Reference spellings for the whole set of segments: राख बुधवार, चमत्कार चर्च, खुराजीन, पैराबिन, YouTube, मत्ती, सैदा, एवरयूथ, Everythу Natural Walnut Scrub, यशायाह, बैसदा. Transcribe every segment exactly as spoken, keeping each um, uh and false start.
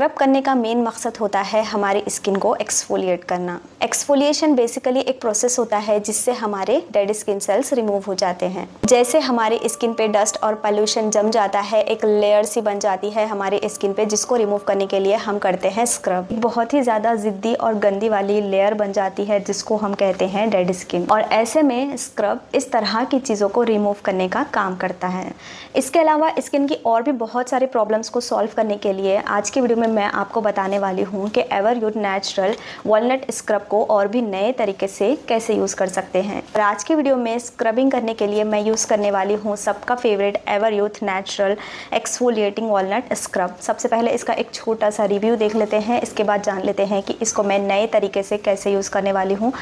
Scrub करने का main मकसद होता है हमारी स्किन को एक्सफोलिएट करना। एक्सफोलिएशन बेसिकली एक प्रोसेस होता है जिससे हमारे डेड स्किन सेल्स रिमूव हो जाते हैं। जैसे हमारी स्किन पे डस्ट और पॉल्यूशन जम जाता है, एक लेयर सी बन जाती है हमारी स्किन पे, जिसको रिमूव करने के लिए हम करते हैं स्क्रब। बहुत ही ज़्यादा जिद्दी और गंदी वाली लेयर बन जाती है जिसको हम कहते हैं डेड स्किन, और ऐसे में स्क्रब इस तरह की चीज़ों को रिमूव करने का काम करता है। इसके अलावा स्किन की और भी बहुत सारे प्रॉब्लम्स को सॉल्व करने के लिए आज की वीडियो में मैं आपको बताने वाली हूँ कि एवरयूथ नेचुरल वॉलनट स्क्रब को और भी नए तरीके से कैसे यूज़ कर सकते हैं। और आज की वीडियो में स्क्रबिंग करने के लिए मैं यूज़ करने वाली हूँ सबका favourite एवरयूथ natural exfoliating walnut scrub. सबसे पहले इसका एक छोटा सा रिव्यू देख लेते हैं, इसके बाद जान लेते हैं कि इसको मैं नए तरीके से कैसे यूज़ करने वाली हूँ।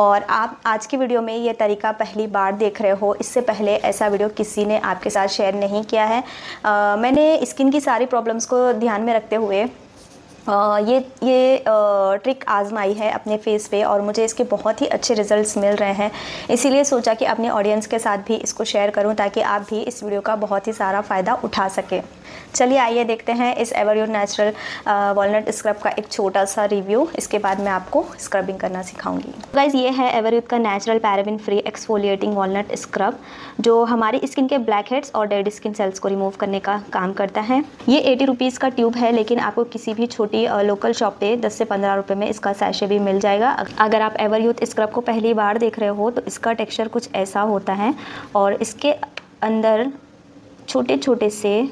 और आप आज की वीडियो में ये तरीका पहली बार देख रहे हो, इससे पहले ऐसा वीडियो किसी ने आपके साथ शेयर नहीं किया है। आ, मैंने स्किन की सारी प्रॉब्लम्स को ध्यान में रखते हुए आ, ये ये आ, ट्रिक आजमाई है अपने फेस पे, और मुझे इसके बहुत ही अच्छे रिजल्ट्स मिल रहे हैं। इसीलिए सोचा कि अपने ऑडियंस के साथ भी इसको शेयर करूं ताकि आप भी इस वीडियो का बहुत ही सारा फ़ायदा उठा सकें। चलिए आइए देखते हैं इस एवरयूथ नेचुरल वॉलनट स्क्रब का एक छोटा सा रिव्यू, इसके बाद मैं आपको स्क्रबिंग करना सिखाऊंगी। गाइस, ये है एवरयूथ का natural पैराबिन free exfoliating walnut scrub, जो हमारी स्किन के ब्लैक हेड्स और डेड स्किन सेल्स को रिमूव करने का काम करता है। ये एटी रुपीज़ का ट्यूब है, लेकिन आपको किसी भी छोटी लोकल शॉप पे दस से पंद्रह रुपये में इसका सैशे भी मिल जाएगा। अगर आप एवरयूथ स्क्रब को पहली बार देख रहे हो तो इसका टेक्स्चर कुछ ऐसा होता है, और इसके अंदर छोटे छोटे से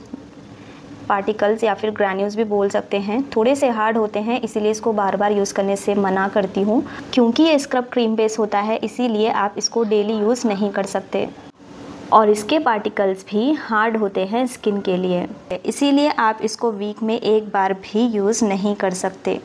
पार्टिकल्स या फिर ग्रैन्यूल्स भी बोल सकते हैं। थोड़े से हार्ड होते हैं, इसीलिए इसको बार बार यूज़ करने से मना करती हूँ। क्योंकि ये स्क्रब क्रीम बेस होता है, इसीलिए आप इसको डेली यूज़ नहीं कर सकते, और इसके पार्टिकल्स भी हार्ड होते हैं स्किन के लिए, इसीलिए आप इसको वीक में एक बार भी यूज़ नहीं कर सकते।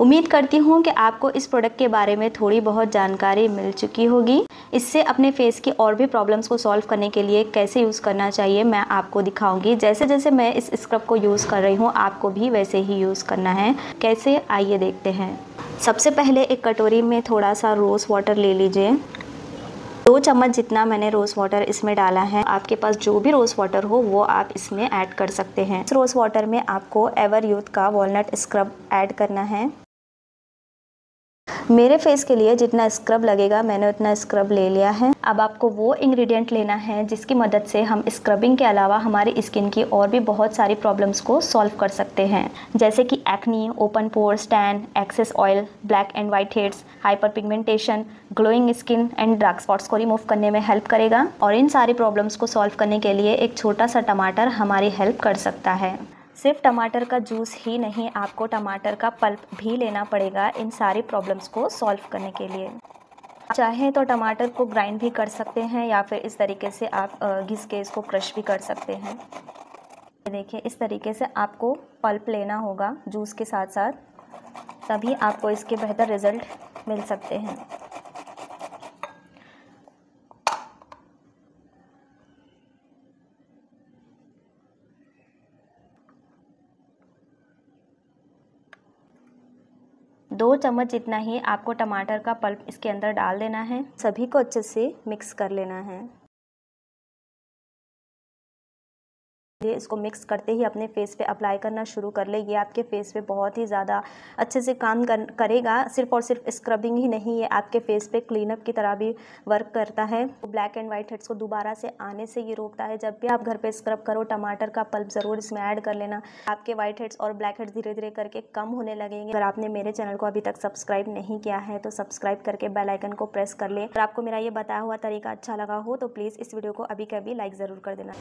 उम्मीद करती हूँ कि आपको इस प्रोडक्ट के बारे में थोड़ी बहुत जानकारी मिल चुकी होगी। इससे अपने फेस की और भी प्रॉब्लम्स को सॉल्व करने के लिए कैसे यूज़ करना चाहिए मैं आपको दिखाऊंगी। जैसे जैसे मैं इस स्क्रब को यूज़ कर रही हूँ, आपको भी वैसे ही यूज़ करना है। कैसे, आइए देखते हैं। सबसे पहले एक कटोरी में थोड़ा सा रोज़ वाटर ले लीजिए। दो चम्मच जितना मैंने रोज़ वाटर इसमें डाला है, आपके पास जो भी रोज़ वाटर हो वो आप इसमें ऐड कर सकते हैं। इस रोज़ वाटर में आपको एवरयूथ का वॉलनट स्क्रब ऐड करना है। मेरे फेस के लिए जितना स्क्रब लगेगा मैंने उतना स्क्रब ले लिया है। अब आपको वो इंग्रेडिएंट लेना है जिसकी मदद से हम स्क्रबिंग के अलावा हमारी स्किन की और भी बहुत सारी प्रॉब्लम्स को सॉल्व कर सकते हैं, जैसे कि acne, open pore, tan, excess oil, black and white heads, hyper pigmentation, glowing skin and dark spots को रिमूव करने में हेल्प करेगा। और इन सारी प्रॉब्लम्स को सॉल्व करने के लिए एक छोटा सा टमाटर हमारी हेल्प कर सकता है। सिर्फ टमाटर का जूस ही नहीं, आपको टमाटर का पल्प भी लेना पड़ेगा इन सारी प्रॉब्लम्स को सॉल्व करने के लिए। चाहे तो टमाटर को ग्राइंड भी कर सकते हैं, या फिर इस तरीके से आप घिस के इसको क्रश भी कर सकते हैं। देखिए, इस तरीके से आपको पल्प लेना होगा जूस के साथ साथ, तभी आपको इसके बेहतर रिजल्ट मिल सकते हैं। दो चम्मच जितना ही आपको टमाटर का पल्प इसके अंदर डाल देना है। सभी को अच्छे से मिक्स कर लेना है। इसको मिक्स करते ही अपने फेस पे अप्लाई करना शुरू कर ले। ये आपके फेस पे बहुत ही ज़्यादा अच्छे से काम कर, करेगा। सिर्फ और सिर्फ स्क्रबिंग ही नहीं, ये आपके फेस पे क्लीनअप की तरह भी वर्क करता है। ब्लैक एंड वाइट हेड्स को दोबारा से आने से ये रोकता है। जब भी आप घर पे स्क्रब करो, टमाटर का पल्प ज़रूर इसमें ऐड कर लेना। आपके वाइट हेड्स और ब्लैक हेड्स धीरे धीरे करके कम होने लगेंगे। अगर आपने मेरे चैनल को अभी तक सब्सक्राइब नहीं किया है तो सब्सक्राइब करके बेल आइकन को प्रेस कर लें। अगर आपको मेरा ये बताया हुआ तरीका अच्छा लगा हो तो प्लीज़ इस वीडियो को अभी कभी लाइक ज़रूर कर देना।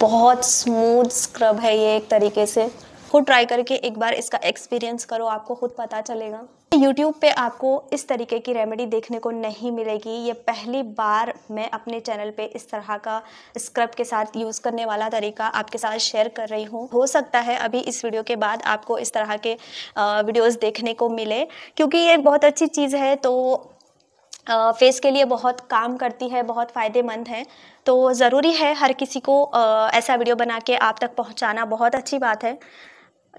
बहुत स्मूथ स्क्रब है ये एक तरीके से। खुद ट्राई करके एक बार इसका एक्सपीरियंस करो, आपको खुद पता चलेगा। यूट्यूब पे आपको इस तरीके की रेमेडी देखने को नहीं मिलेगी। ये पहली बार मैं अपने चैनल पे इस तरह का स्क्रब के साथ यूज़ करने वाला तरीका आपके साथ शेयर कर रही हूँ। हो सकता है अभी इस वीडियो के बाद आपको इस तरह के वीडियोज़ देखने को मिले, क्योंकि ये बहुत अच्छी चीज़ है, तो फेस के लिए बहुत काम करती है, बहुत फ़ायदेमंद है। तो ज़रूरी है हर किसी को ऐसा वीडियो बना के आप तक पहुंचाना, बहुत अच्छी बात है।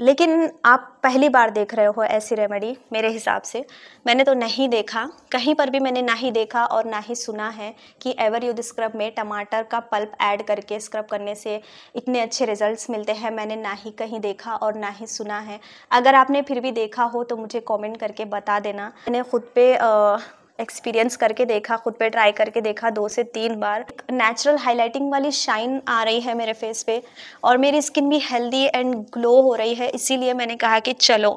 लेकिन आप पहली बार देख रहे हो ऐसी रेमेडी, मेरे हिसाब से मैंने तो नहीं देखा, कहीं पर भी मैंने ना ही देखा और ना ही सुना है कि एवरयूथ स्क्रब में टमाटर का पल्प ऐड करके स्क्रब करने से इतने अच्छे रिजल्ट्स मिलते हैं। मैंने ना ही कहीं देखा और ना ही सुना है। अगर आपने फिर भी देखा हो तो मुझे कॉमेंट करके बता देना। मैंने खुद पे आ, एक्सपीरियंस करके देखा, खुद पे ट्राई करके देखा दो से तीन बार। नेचुरल हाइलाइटिंग वाली शाइन आ रही है मेरे फेस पे और मेरी स्किन भी हेल्दी एंड ग्लो हो रही है। इसीलिए मैंने कहा कि चलो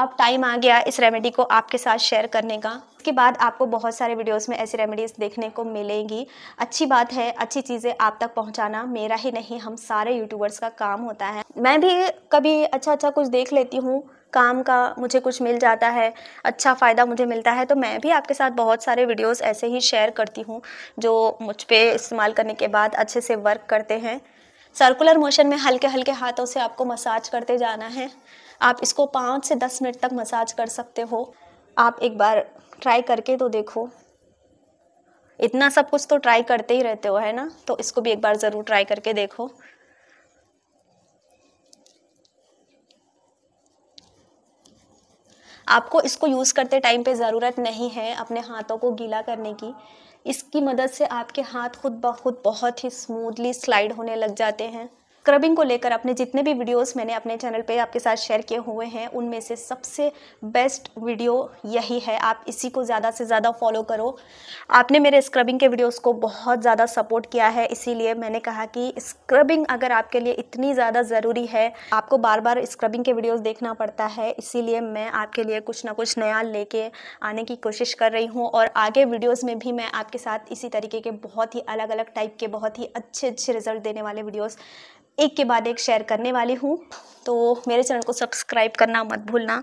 अब टाइम आ गया इस रेमेडी को आपके साथ शेयर करने का। इसके बाद आपको बहुत सारे वीडियोस में ऐसी रेमेडीज़ देखने को मिलेंगी। अच्छी बात है, अच्छी चीज़ें आप तक पहुंचाना मेरा ही नहीं हम सारे यूट्यूबर्स का काम होता है। मैं भी कभी अच्छा अच्छा कुछ देख लेती हूँ, काम का मुझे कुछ मिल जाता है, अच्छा फ़ायदा मुझे मिलता है, तो मैं भी आपके साथ बहुत सारे वीडियोस ऐसे ही शेयर करती हूँ जो मुझ पे इस्तेमाल करने के बाद अच्छे से वर्क करते हैं। सर्कुलर मोशन में हल्के हल्के हाथों से आपको मसाज करते जाना है। आप इसको पाँच से दस मिनट तक मसाज कर सकते हो। आप एक बार ट्राई करके तो देखो, इतना सब कुछ तो ट्राई करते ही रहते हो, है ना, तो इसको भी एक बार ज़रूर ट्राई करके देखो। आपको इसको यूज़ करते टाइम पे ज़रूरत नहीं है अपने हाथों को गीला करने की। इसकी मदद से आपके हाथ खुद ब खुद बहुत ही स्मूथली स्लाइड होने लग जाते हैं। स्क्रबिंग को लेकर अपने जितने भी वीडियोस मैंने अपने चैनल पे आपके साथ शेयर किए हुए हैं उनमें से सबसे बेस्ट वीडियो यही है। आप इसी को ज़्यादा से ज़्यादा फॉलो करो। आपने मेरे स्क्रबिंग के वीडियोस को बहुत ज़्यादा सपोर्ट किया है, इसीलिए मैंने कहा कि स्क्रबिंग अगर आपके लिए इतनी ज़्यादा ज़रूरी है, आपको बार बार स्क्रबिंग के वीडियोज़ देखना पड़ता है, इसीलिए मैं आपके लिए कुछ ना कुछ नया लेके आने की कोशिश कर रही हूँ। और आगे वीडियोज़ में भी मैं आपके साथ इसी तरीके के बहुत ही अलग अलग टाइप के बहुत ही अच्छे अच्छे रिजल्ट देने वाले वीडियोज़ एक के बाद एक शेयर करने वाली हूँ। तो मेरे चैनल को सब्सक्राइब करना मत भूलना,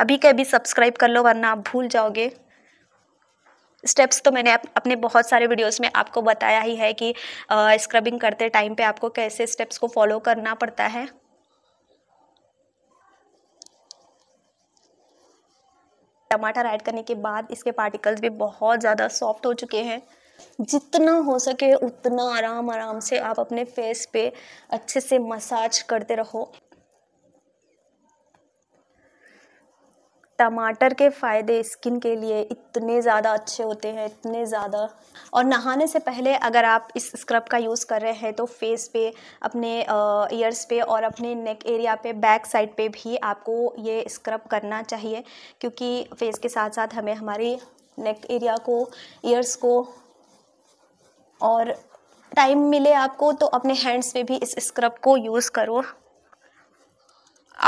अभी के अभी सब्सक्राइब कर लो वरना आप भूल जाओगे। स्टेप्स तो मैंने अपने बहुत सारे वीडियोस में आपको बताया ही है कि स्क्रबिंग करते टाइम पे आपको कैसे स्टेप्स को फॉलो करना पड़ता है। टमाटर ऐड करने के बाद इसके पार्टिकल्स भी बहुत ज़्यादा सॉफ्ट हो चुके हैं। जितना हो सके उतना आराम आराम से आप अपने फेस पे अच्छे से मसाज करते रहो। टमाटर के फ़ायदे स्किन के लिए इतने ज़्यादा अच्छे होते हैं, इतने ज़्यादा। और नहाने से पहले अगर आप इस स्क्रब का यूज़ कर रहे हैं तो फेस पे, अपने ईयर्स पे और अपने नेक एरिया पे, बैक साइड पे भी आपको ये स्क्रब करना चाहिए, क्योंकि फेस के साथ साथ हमें हमारी नेक एरिया को, ईयर्स को, और टाइम मिले आपको तो अपने हैंड्स पे भी इस स्क्रब को यूज़ करो।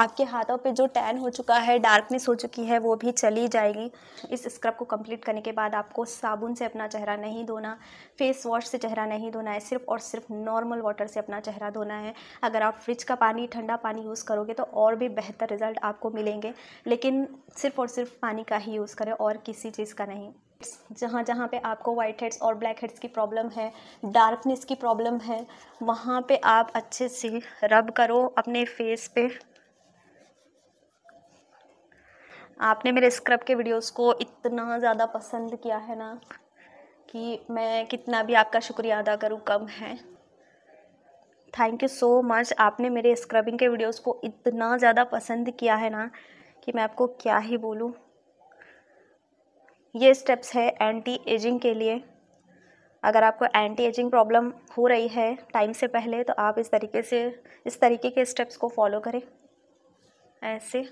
आपके हाथों पे जो टैन हो चुका है, डार्कनेस हो चुकी है, वो भी चली जाएगी। इस स्क्रब को कंप्लीट करने के बाद आपको साबुन से अपना चेहरा नहीं धोना, फेस वॉश से चेहरा नहीं धोना है, सिर्फ और सिर्फ नॉर्मल वाटर से अपना चेहरा धोना है। अगर आप फ्रिज का पानी, ठंडा पानी यूज़ करोगे तो और भी बेहतर रिज़ल्ट आपको मिलेंगे, लेकिन सिर्फ और सिर्फ पानी का ही यूज़ करें और किसी चीज़ का नहीं। जहाँ जहाँ पे आपको वाइट हेड्स और ब्लैक हेड्स की प्रॉब्लम है, डार्कनेस की प्रॉब्लम है, वहाँ पे आप अच्छे से रब करो अपने फेस पे। आपने मेरे स्क्रब के वीडियोस को इतना ज़्यादा पसंद किया है ना कि मैं कितना भी आपका शुक्रिया अदा करूँ कम है। Thank you so much. आपने मेरे स्क्रबिंग के वीडियोस को इतना ज़्यादा पसंद किया है ना कि मैं आपको क्या ही बोलूँ। ये स्टेप्स है एंटी एजिंग के लिए। अगर आपको एंटी एजिंग प्रॉब्लम हो रही है टाइम से पहले तो आप इस तरीके से, इस तरीके के स्टेप्स को फॉलो करें। ऐसे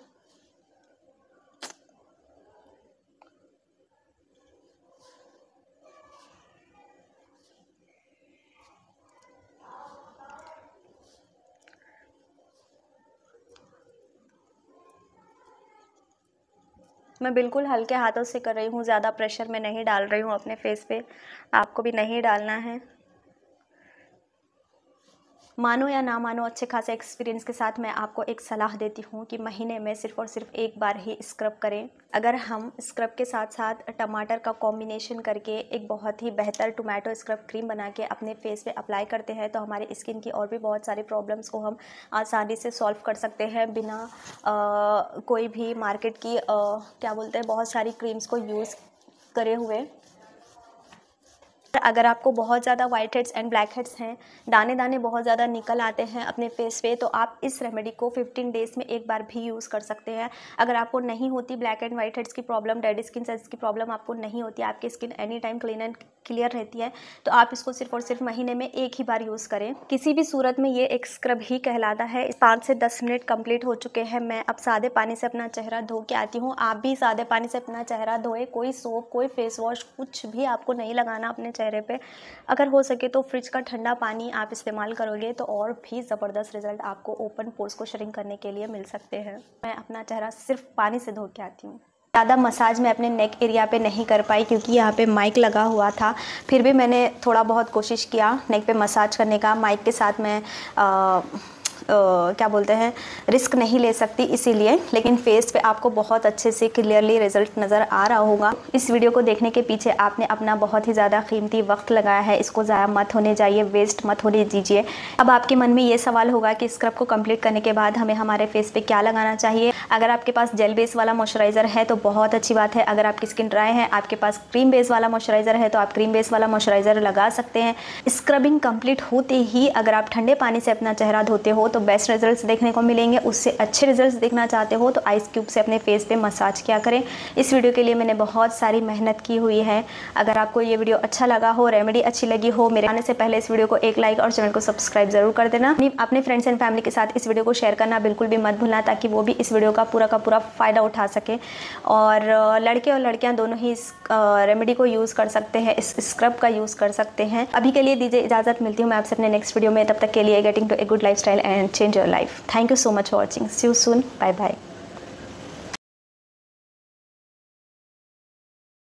मैं बिल्कुल हल्के हाथों से कर रही हूँ, ज़्यादा प्रेशर मैं नहीं डाल रही हूँ अपने फेस पे, आपको भी नहीं डालना है। मानो या ना मानो, अच्छे खासे एक्सपीरियंस के साथ मैं आपको एक सलाह देती हूँ कि महीने में सिर्फ और सिर्फ एक बार ही स्क्रब करें। अगर हम स्क्रब के साथ साथ टमाटर का कॉम्बिनेशन करके एक बहुत ही बेहतर टोमेटो स्क्रब क्रीम बना के अपने फेस पे अप्लाई करते हैं तो हमारी स्किन की और भी बहुत सारी प्रॉब्लम्स को हम आसानी से सॉल्व कर सकते हैं, बिना आ, कोई भी मार्केट की आ, क्या बोलते हैं, बहुत सारी क्रीम्स को यूज़ करे हुए। अगर आपको बहुत ज़्यादा white heads and black heads हैं, दाने दाने बहुत ज़्यादा निकल आते हैं अपने फेस पे, तो आप इस रेमेडी को पंद्रह डेज़ में एक बार भी यूज़ कर सकते हैं। अगर आपको नहीं होती ब्लैक एंड वाइट हेड्स की प्रॉब्लम, डेड स्किन सेल्स की प्रॉब्लम आपको नहीं होती, आपकी skin any time clean and clear रहती है, तो आप इसको सिर्फ और सिर्फ महीने में एक ही बार यूज़ करें। किसी भी सूरत में ये एक स्क्रब ही कहलाता है। पाँच से दस मिनट कंप्लीट हो चुके हैं। मैं अब सादे पानी से अपना चेहरा धो के आती हूँ। आप भी सादे पानी से अपना चेहरा धोए, कोई सोप, कोई फेस वॉश कुछ भी आपको नहीं लगाना अपने चेहरे पे। अगर हो सके तो फ्रिज का ठंडा पानी आप इस्तेमाल करोगे तो और भी ज़बरदस्त रिजल्ट आपको ओपन पोर्स को श्रिंक करने के लिए मिल सकते हैं। मैं अपना चेहरा सिर्फ पानी से धो के आती हूँ। ज़्यादा मसाज मैं अपने नेक एरिया पे नहीं कर पाई क्योंकि यहाँ पे माइक लगा हुआ था। फिर भी मैंने थोड़ा बहुत कोशिश किया नेक पे मसाज करने का। माइक के साथ मैं आ, Uh, क्या बोलते हैं, रिस्क नहीं ले सकती इसीलिए, लेकिन फेस पे आपको बहुत अच्छे से क्लियरली रिजल्ट नज़र आ रहा होगा। इस वीडियो को देखने के पीछे आपने अपना बहुत ही ज़्यादा कीमती वक्त लगाया है, इसको ज़ाया मत होने जाइए, वेस्ट मत होने दीजिए। अब आपके मन में ये सवाल होगा कि स्क्रब को कंप्लीट करने के बाद हमें हमारे फेस पे क्या लगाना चाहिए। अगर आपके पास जेल बेस वाला मॉइस्चराइज़र है तो बहुत अच्छी बात है। अगर आपकी स्किन ड्राई है, आपके पास क्रीम बेस वाला मॉइस्चराइज़र है तो आप क्रीम बेस वाला मॉइस्चराइज़र लगा सकते हैं। स्क्रबिंग कंप्लीट होते ही अगर आप ठंडे पानी से अपना चेहरा धोते हो तो बेस्ट रिजल्ट्स देखने को मिलेंगे। उससे अच्छे रिजल्ट्स देखना चाहते हो तो आइस क्यूब से अपने फेस पे मसाज किया करें। इस वीडियो के लिए मैंने बहुत सारी मेहनत की हुई है। अगर आपको ये वीडियो अच्छा लगा हो, रेमेडी अच्छी लगी हो, मेरे आने से पहले इस वीडियो को एक लाइक और चैनल को सब्सक्राइब जरूर कर देना। अपने फ्रेंड्स एंड फैमिली के साथ इस वीडियो को शेयर करना बिल्कुल भी मत भूलना, ताकि वो भी इस वीडियो का पूरा का पूरा फ़ायदा उठा सके। और लड़के और लड़कियाँ दोनों ही इस रेमेडी को यूज़ कर सकते हैं, इस स्क्रब का यूज़ कर सकते हैं। अभी के लिए दीजिए इजाज़त, मिलती हूँ मैं आपसे अपने नेक्स्ट वीडियो में। तब तक के लिए getting to a good lifestyle and change your life. Thank you so much for watching. See you soon. Bye bye.